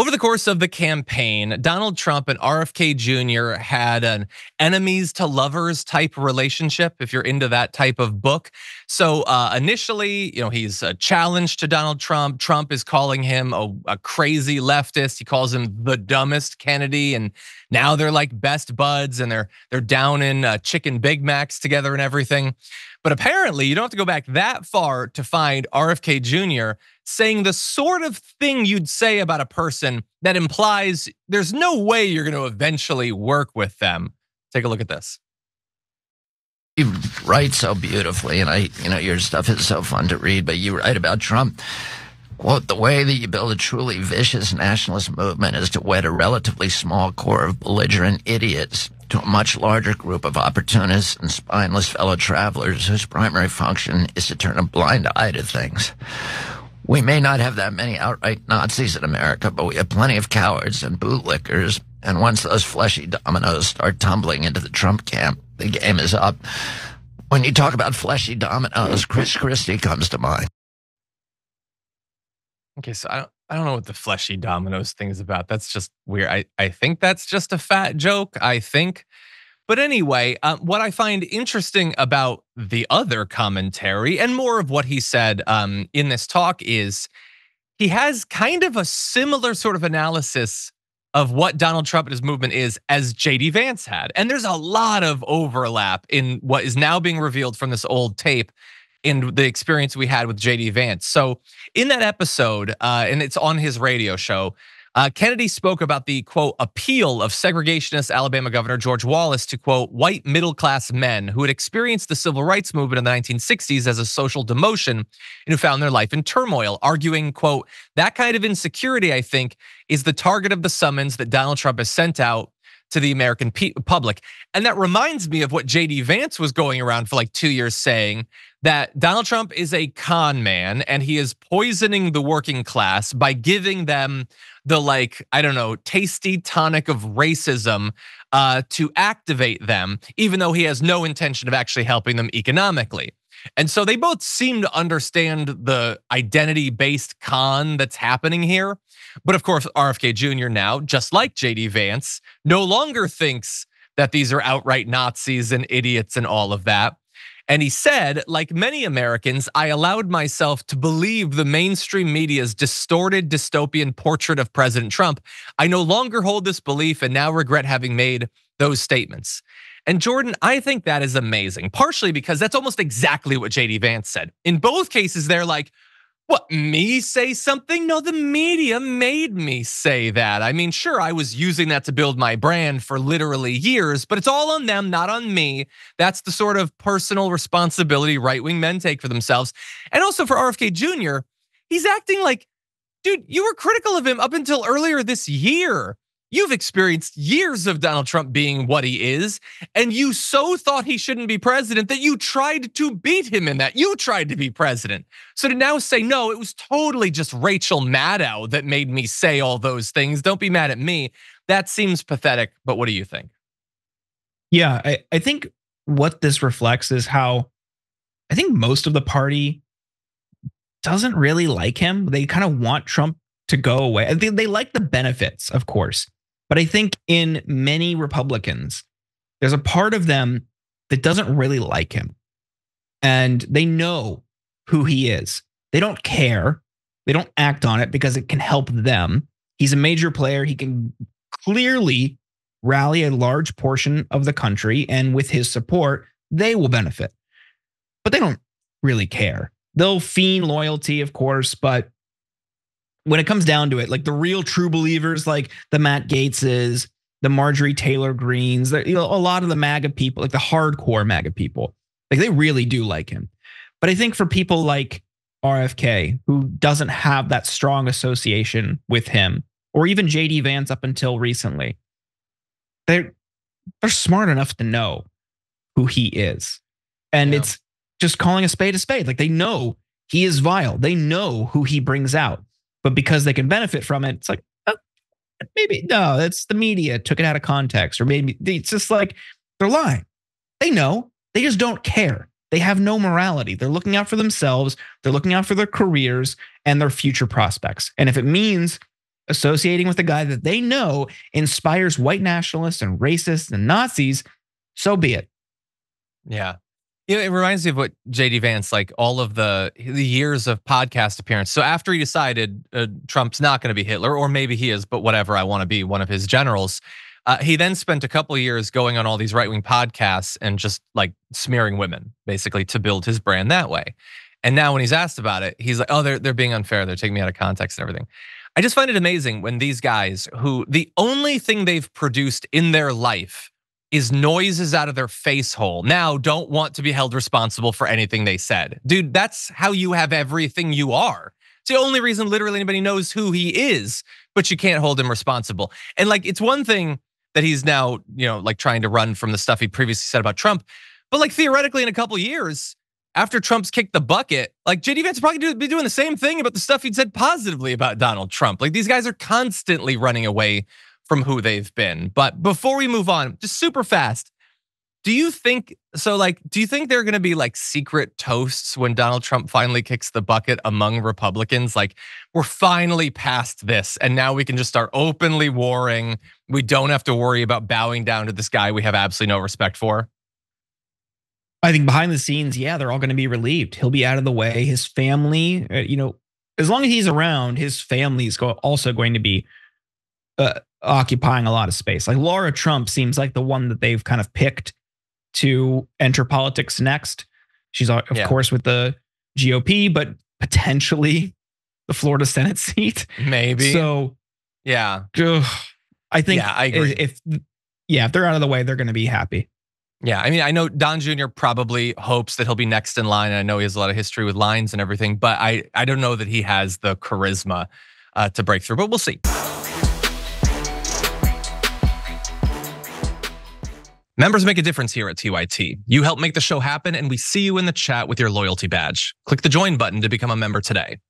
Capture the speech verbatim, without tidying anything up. Over the course of the campaign, Donald Trump and R F K Junior had an enemies to lovers type relationship, if you're into that type of book. So uh, initially, you know, he's a challenge to Donald Trump. Trump is calling him a, a crazy leftist. He calls him the dumbest Kennedy, and now they're like best buds, and they're they're down in uh, chicken Big Macs together and everything. But apparently, you don't have to go back that far to find R F K Junior saying the sort of thing you'd say about a person that implies there's no way you're going to eventually work with them. Take a look at this. You write so beautifully, and I, you know, your stuff is so fun to read, but you write about Trump. Quote, the way that you build a truly vicious nationalist movement is to wed a relatively small core of belligerent idiots to a much larger group of opportunists and spineless fellow travelers whose primary function is to turn a blind eye to things. We may not have that many outright Nazis in America, but we have plenty of cowards and bootlickers. And once those fleshy dominoes start tumbling into the Trump camp, the game is up. When you talk about fleshy dominoes, Chris Christie comes to mind. Okay, so I don't, I don't know what the fleshy dominoes thing is about. That's just weird. I, I think that's just a fat joke, I think. But anyway, um, what I find interesting about the other commentary and more of what he said um, in this talk is he has kind of a similar sort of analysis of what Donald Trump and his movement is as J D Vance had. And there's a lot of overlap in what is now being revealed from this old tape in the experience we had with J D Vance. So in that episode, uh, and it's on his radio show, uh, Kennedy spoke about the, quote, appeal of segregationist Alabama Governor George Wallace to, quote, white middle-class men who had experienced the civil rights movement in the nineteen sixties as a social demotion and who found their life in turmoil, arguing, quote, that kind of insecurity, I think, is the target of the summons that Donald Trump has sent out to the American public. And that reminds me of what J D Vance was going around for like two years saying, that Donald Trump is a con man and he is poisoning the working class by giving them the, like, I don't know, tasty tonic of racism uh, to activate them, even though he has no intention of actually helping them economically. And so they both seem to understand the identity-based con that's happening here. But of course, R F K Junior now, just like J D Vance, no longer thinks that these are outright Nazis and idiots and all of that. And he said, like many Americans, I allowed myself to believe the mainstream media's distorted dystopian portrait of President Trump. I no longer hold this belief and now regret having made those statements. And Jordan, I think that is amazing, partially because that's almost exactly what J D Vance said. In both cases, they're like, what, me say something? No, the media made me say that. I mean, sure, I was using that to build my brand for literally years, but it's all on them, not on me. That's the sort of personal responsibility right-wing men take for themselves. And also for R F K Junior, he's acting like, dude, you were critical of him up until earlier this year. You've experienced years of Donald Trump being what he is, and you so thought he shouldn't be president that you tried to beat him in that. You tried to be president. So to now say, no, it was totally just Rachel Maddow that made me say all those things. Don't be mad at me. That seems pathetic, but what do you think? Yeah, I, I think what this reflects is how I think most of the party doesn't really like him. They kind of want Trump to go away. They, they like the benefits, of course. But I think in many Republicans, there's a part of them that doesn't really like him. And they know who he is. They don't care. They don't act on it because it can help them. He's a major player. He can clearly rally a large portion of the country. And with his support, they will benefit. But they don't really care. They'll feign loyalty, of course, but when it comes down to it, like the real true believers, like the Matt Gaetzes, the Marjorie Taylor Greens, you know, a lot of the MAGA people, like the hardcore MAGA people, like they really do like him. But I think for people like R F K, who doesn't have that strong association with him, or even J D Vance up until recently, they're they're smart enough to know who he is, and yeah. It's just calling a spade a spade. Like they know he is vile. They know who he brings out. But because they can benefit from it, it's like, oh, maybe, no, that's the media took it out of context. Or maybe it's just like, they're lying. They know. They just don't care. They have no morality. They're looking out for themselves. They're looking out for their careers and their future prospects. And if it means associating with a guy that they know inspires white nationalists and racists and Nazis, so be it. Yeah. You know, it reminds me of what J D Vance, like all of the, the years of podcast appearance. So after he decided uh, Trump's not going to be Hitler, or maybe he is, but whatever, I want to be one of his generals. Uh, he then spent a couple of years going on all these right-wing podcasts and just like smearing women, basically, to build his brand that way. And now when he's asked about it, he's like, oh, they're, they're being unfair. They're taking me out of context and everything. I just find it amazing when these guys who the only thing they've produced in their life is noises out of their face hole now don't want to be held responsible for anything they said. Dude, that's how you have everything you are. It's the only reason literally anybody knows who he is, but you can't hold him responsible. And like, it's one thing that he's now, you know, like trying to run from the stuff he previously said about Trump, but like theoretically in a couple years, after Trump's kicked the bucket, like J D Vance probably do, be doing the same thing about the stuff he'd said positively about Donald Trump. Like these guys are constantly running away from who they've been. But before we move on, just super fast, do you think, so like, do you think there are gonna be like secret toasts when Donald Trump finally kicks the bucket among Republicans? Like, we're finally past this and now we can just start openly warring. We don't have to worry about bowing down to this guy we have absolutely no respect for. I think behind the scenes, yeah, they're all going to be relieved. He'll be out of the way. His family, you know, as long as he's around, his family is also going to be uh, occupying a lot of space. Like Laura Trump seems like the one that they've kind of picked to enter politics next. She's, of yeah. course, with the G O P, but potentially the Florida Senate seat. Maybe. So, yeah, ugh, I think yeah, I agree. if yeah, if they're out of the way, they're going to be happy. Yeah, I mean, I know Don Junior probably hopes that he'll be next in line. And I know he has a lot of history with lines and everything, but I, I don't know that he has the charisma uh, to break through, but we'll see. Members make a difference here at T Y T. You help make the show happen, and we see you in the chat with your loyalty badge. Click the join button to become a member today.